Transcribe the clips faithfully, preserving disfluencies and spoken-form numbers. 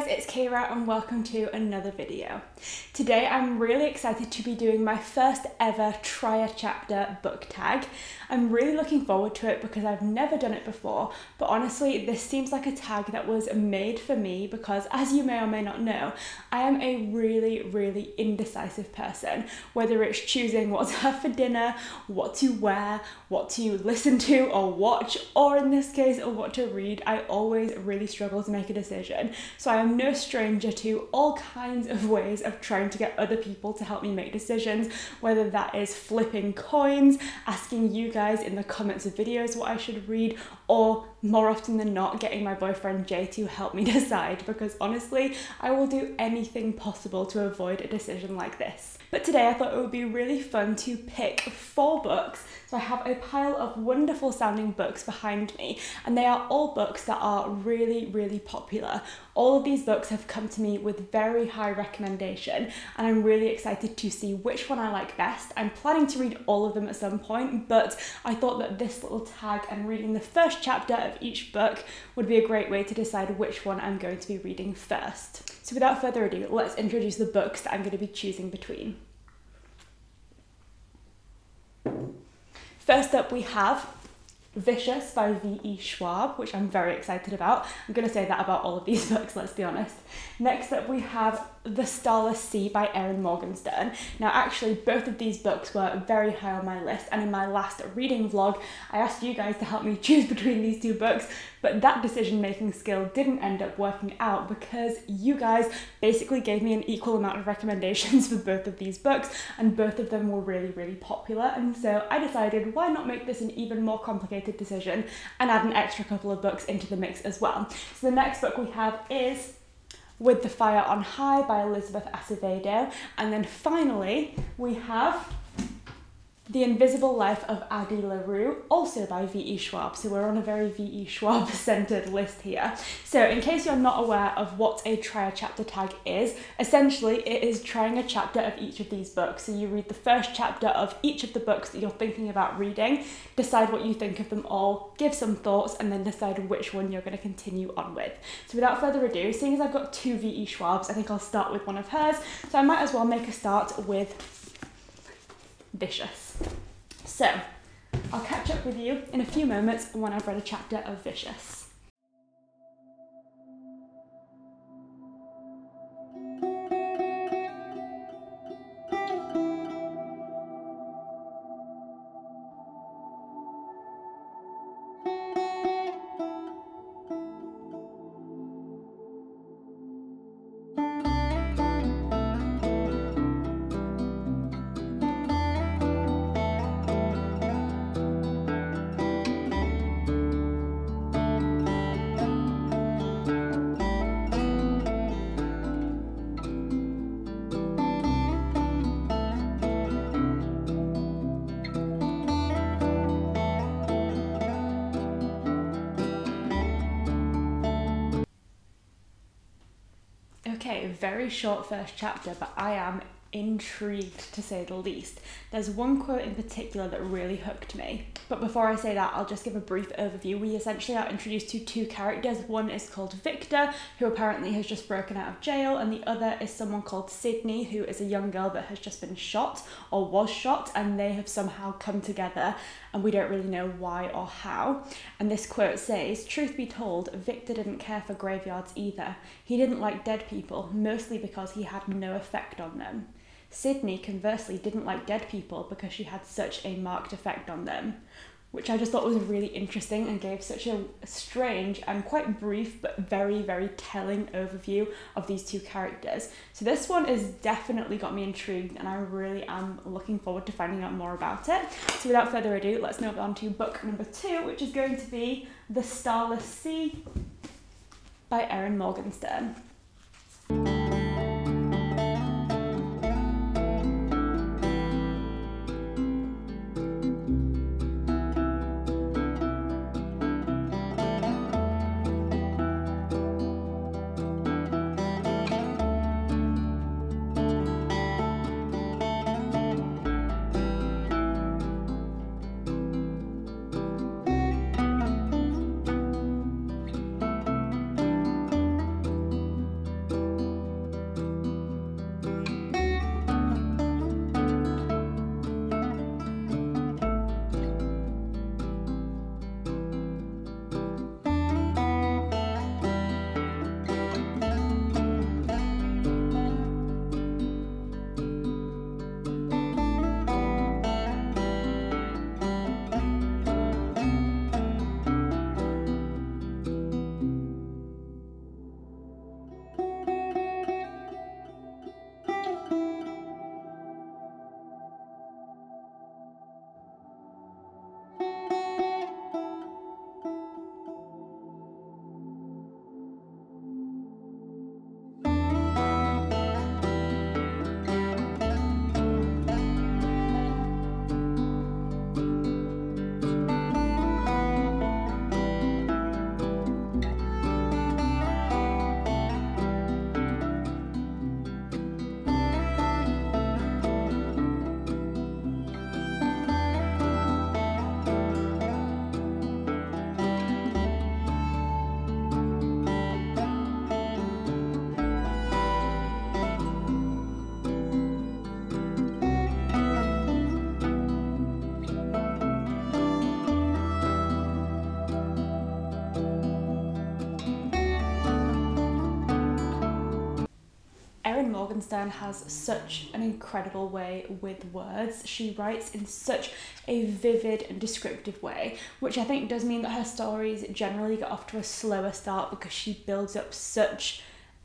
guys, it's Kira and welcome to another video. Today I'm really excited to be doing my first ever Try a Chapter book tag. I'm really looking forward to it because I've never done it before, but honestly this seems like a tag that was made for me because, as you may or may not know, I am a really really indecisive person, whether it's choosing what to have for dinner, what to wear, what to listen to or watch, or in this case what to read. I always really struggle to make a decision. So I am no stranger to all kinds of ways of trying to get other people to help me make decisions, whether that is flipping coins, asking you guys in the comments of videos what I should read, or more often than not getting my boyfriend Jay to help me decide, because honestly I will do anything possible to avoid a decision like this. But today I thought it would be really fun to pick four books. So I have a pile of wonderful sounding books behind me and they are all books that are really really popular. All of these books have come to me with very high recommendation and I'm really excited to see which one I like best. I'm planning to read all of them at some point, but I thought that this little tag and reading the first chapter of each book would be a great way to decide which one I'm going to be reading first. So without further ado, let's introduce the books that I'm going to be choosing between. First up we have Vicious by V E Schwab, which I'm very excited about. I'm going to say that about all of these books, let's be honest. Next up we have The Starless Sea by Erin Morgenstern. Now actually both of these books were very high on my list and in my last reading vlog I asked you guys to help me choose between these two books, but that decision making skill didn't end up working out because you guys basically gave me an equal amount of recommendations for both of these books and both of them were really really popular, and so I decided why not make this an even more complicated decision and add an extra couple of books into the mix as well. So the next book we have is With the Fire on High by Elizabeth Acevedo, and then finally we have The Invisible Life of Addie LaRue, also by V E. Schwab. So we're on a very V E. Schwab centered list here. So in case you're not aware of what a try a chapter tag is, essentially it is trying a chapter of each of these books. So you read the first chapter of each of the books that you're thinking about reading, decide what you think of them all, give some thoughts, and then decide which one you're going to continue on with. So without further ado, seeing as I've got two V E. Schwabs, I think I'll start with one of hers. So I might as well make a start with Vicious. So, I'll catch up with you in a few moments when I've read a chapter of Vicious. Okay, very short first chapter, but I am intrigued to say the least. There's one quote in particular that really hooked me. But before I say that, I'll just give a brief overview. We essentially are introduced to two characters. One is called Victor, who apparently has just broken out of jail, and the other is someone called Sydney, who is a young girl that has just been shot, or was shot, and they have somehow come together, and we don't really know why or how. And this quote says, "Truth be told, Victor didn't care for graveyards either. He didn't like dead people, mostly because he had no effect on them. Sydney, conversely, didn't like dead people because she had such a marked effect on them," which I just thought was really interesting and gave such a strange and quite brief but very, very telling overview of these two characters. So this one has definitely got me intrigued and I really am looking forward to finding out more about it. So without further ado, let's move on to book number two, which is going to be The Starless Sea by Erin Morgenstern. Morgenstern has such an incredible way with words. She writes in such a vivid and descriptive way, which I think does mean that her stories generally get off to a slower start because she builds up such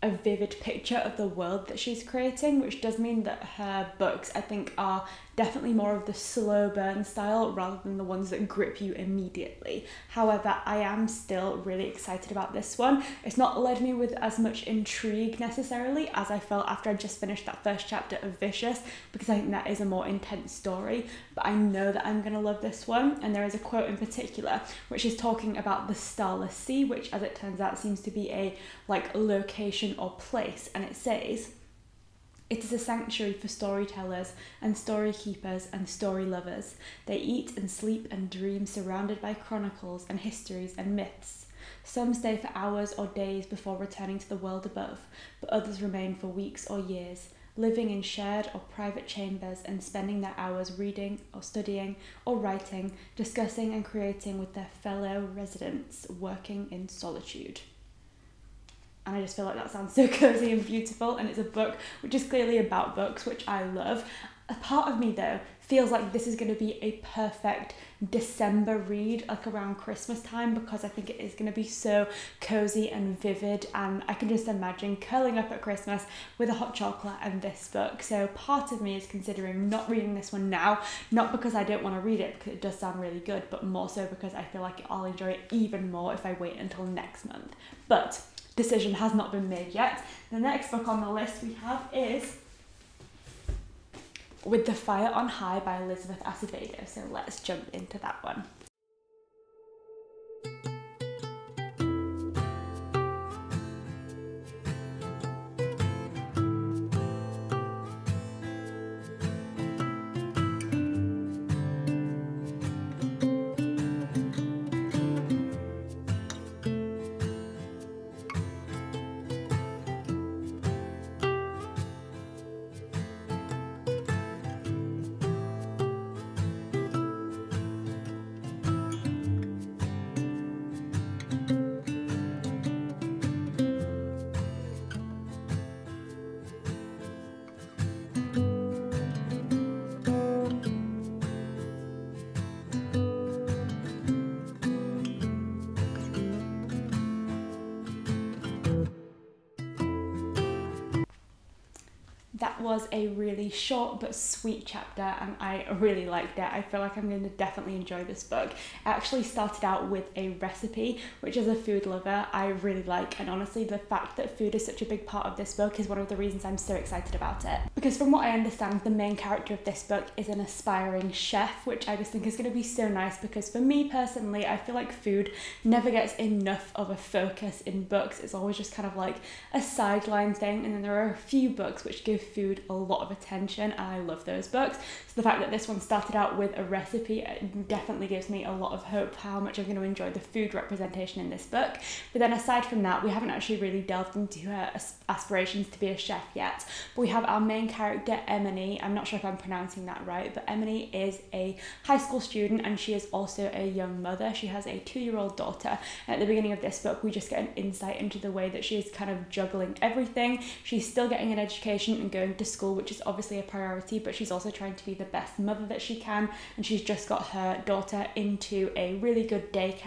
a vivid picture of the world that she's creating, which does mean that her books, I think, are definitely more of the slow burn style rather than the ones that grip you immediately. However, I am still really excited about this one. It's not led me with as much intrigue necessarily as I felt after I just finished that first chapter of Vicious, because I think that is a more intense story, but I know that I'm gonna love this one. And there is a quote in particular which is talking about the Starless Sea, which as it turns out seems to be a like location or place, and it says, "It is a sanctuary for storytellers and story keepers and story lovers. They eat and sleep and dream surrounded by chronicles and histories and myths. Some stay for hours or days before returning to the world above, but others remain for weeks or years, living in shared or private chambers and spending their hours reading or studying or writing, discussing and creating with their fellow residents, working in solitude." And I just feel like that sounds so cozy and beautiful, and it's a book which is clearly about books, which I love. A part of me though feels like this is going to be a perfect December read, like around Christmas time, because I think it is going to be so cozy and vivid, and I can just imagine curling up at Christmas with a hot chocolate and this book. So part of me is considering not reading this one now, not because I don't want to read it, because it does sound really good, but more so because I feel like I'll enjoy it even more if I wait until next month. But decision has not been made yet. The next book on the list we have is With the Fire on High by Elizabeth Acevedo, so let's jump into that one. That was a really short but sweet chapter, and I really liked it. I feel like I'm going to definitely enjoy this book. I actually started out with a recipe, which as a food lover I really like, and honestly the fact that food is such a big part of this book is one of the reasons I'm so excited about it. Because from what I understand, the main character of this book is an aspiring chef, which I just think is going to be so nice, because for me personally, I feel like food never gets enough of a focus in books. It's always just kind of like a sideline thing, and then there are a few books which give food a lot of attention, and I love those books. So the fact that this one started out with a recipe, it definitely gives me a lot of hope how much I'm going to enjoy the food representation in this book. But then aside from that, we haven't actually really delved into her aspirations to be a chef yet, but we have our main character Emily. I'm not sure if I'm pronouncing that right, but Emily is a high school student, and she is also a young mother. She has a two-year-old daughter, and at the beginning of this book we just get an insight into the way that she is kind of juggling everything. She's still getting an education and going to school, which is obviously a priority, but she's also trying to be the best mother that she can, and she's just got her daughter into a really good daycare,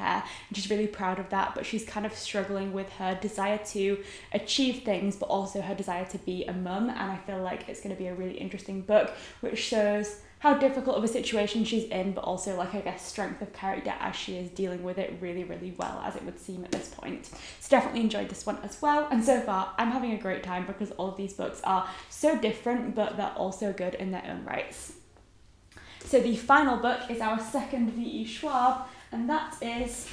and she's really proud of that, but she's kind of struggling with her desire to achieve things but also her desire to be a mum. And I feel like it's going to be a really interesting book which shows how difficult of a situation she's in, but also like I guess strength of character as she is dealing with it really really well, as it would seem at this point. So definitely enjoyed this one as well, and so far I'm having a great time because all of these books are so different, but they're also good in their own rights. So the final book is our second V E Schwab, and that is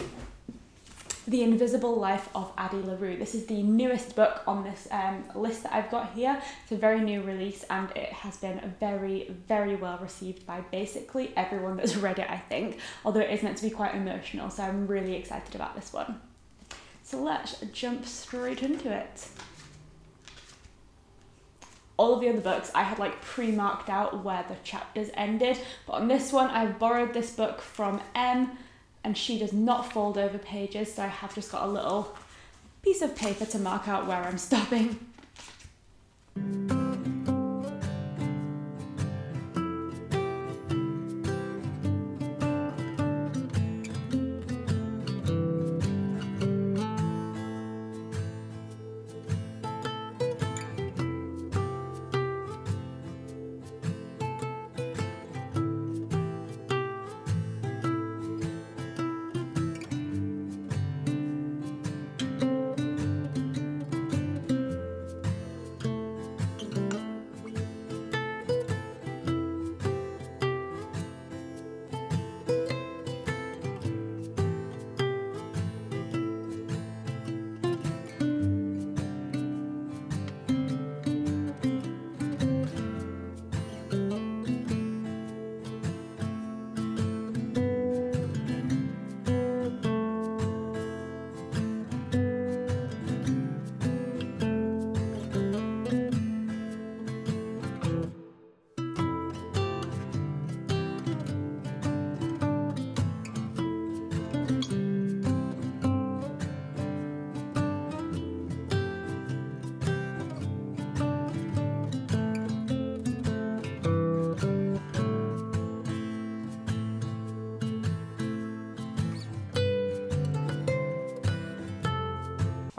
The Invisible Life of Addie LaRue. This is the newest book on this um, list that I've got here. It's a very new release, and it has been very, very well received by basically everyone that's read it, I think, although it is meant to be quite emotional, so I'm really excited about this one. So let's jump straight into it. All of the other books I had like pre-marked out where the chapters ended, but on this one I've borrowed this book from Em, and she does not fold over pages, so I have just got a little piece of paper to mark out where I'm stopping.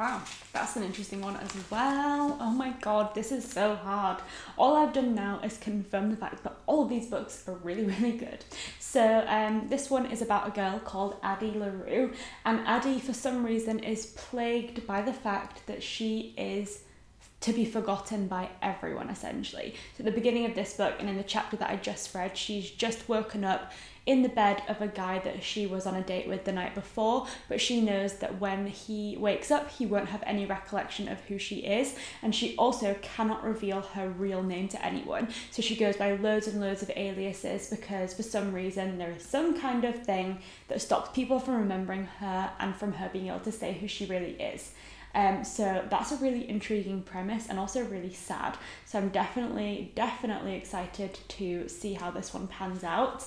Wow, that's an interesting one as well. Oh my god, this is so hard. All I've done now is confirm the fact that all of these books are really, really good. So um, this one is about a girl called Addie LaRue, and Addie for some reason is plagued by the fact that she is to be forgotten by everyone, essentially. So at the beginning of this book and in the chapter that I just read, she's just woken up in the bed of a guy that she was on a date with the night before, but she knows that when he wakes up, he won't have any recollection of who she is, and she also cannot reveal her real name to anyone. So she goes by loads and loads of aliases because for some reason there is some kind of thing that stops people from remembering her and from her being able to say who she really is. Um, so that's a really intriguing premise and also really sad. So I'm definitely, definitely excited to see how this one pans out.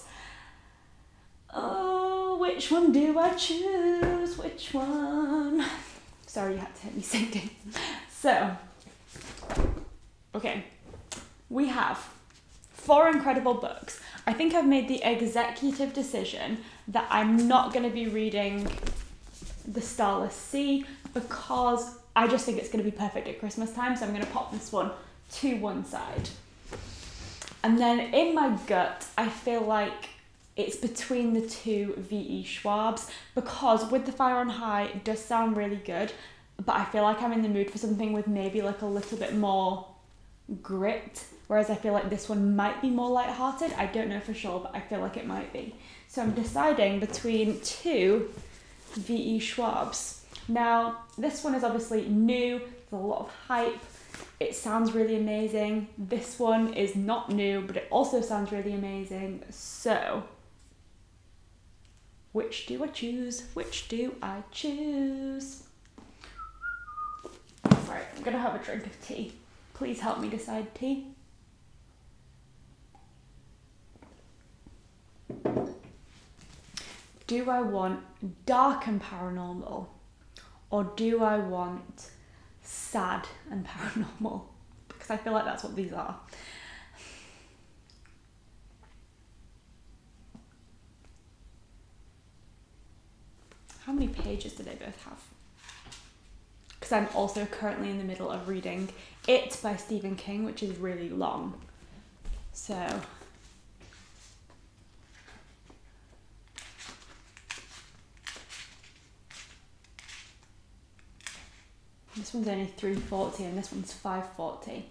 Oh, which one do I choose? Which one? Sorry, you had to hit me singing. So, okay, we have four incredible books. I think I've made the executive decision that I'm not going to be reading The Starless Sea because I just think it's going to be perfect at Christmas time, so I'm going to pop this one to one side. And then in my gut, I feel like it's between the two V E Schwabs because With the Fire on High it does sound really good, but I feel like I'm in the mood for something with maybe like a little bit more grit, whereas I feel like this one might be more lighthearted. I don't know for sure, but I feel like it might be. So I'm deciding between two V E Schwabs. Now, this one is obviously new, there's a lot of hype, it sounds really amazing. This one is not new, but it also sounds really amazing. So, which do I choose? Which do I choose? Right, I'm gonna have a drink of tea. Please help me decide, tea. Do I want dark and paranormal, or do I want sad and paranormal? Because I feel like that's what these are. How many pages do they both have? Because I'm also currently in the middle of reading It by Stephen King, which is really long. So, this one's only three forty and this one's five forty.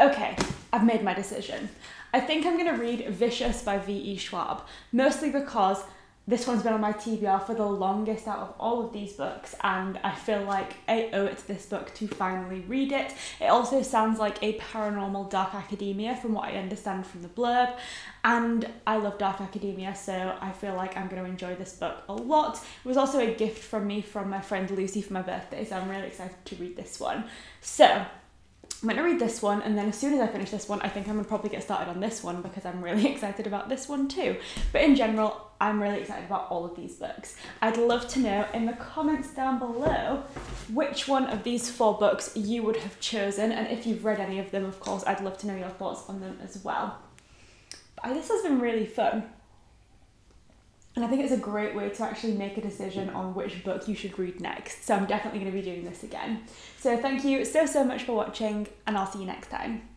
Okay, I've made my decision. I think I'm going to read Vicious by V E Schwab, mostly because this one's been on my T B R for the longest out of all of these books, and I feel like I owe it to this book to finally read it. It also sounds like a paranormal dark academia from what I understand from the blurb, and I love dark academia, so I feel like I'm going to enjoy this book a lot. It was also a gift from me from my friend Lucy for my birthday, so I'm really excited to read this one. So, I'm going to read this one, and then as soon as I finish this one, I think I'm going to probably get started on this one because I'm really excited about this one too. But in general, I'm really excited about all of these books. I'd love to know in the comments down below which one of these four books you would have chosen, and if you've read any of them, of course, I'd love to know your thoughts on them as well. But this has been really fun. And I think it's a great way to actually make a decision on which book you should read next. So I'm definitely going to be doing this again. So thank you so, so much for watching, and I'll see you next time.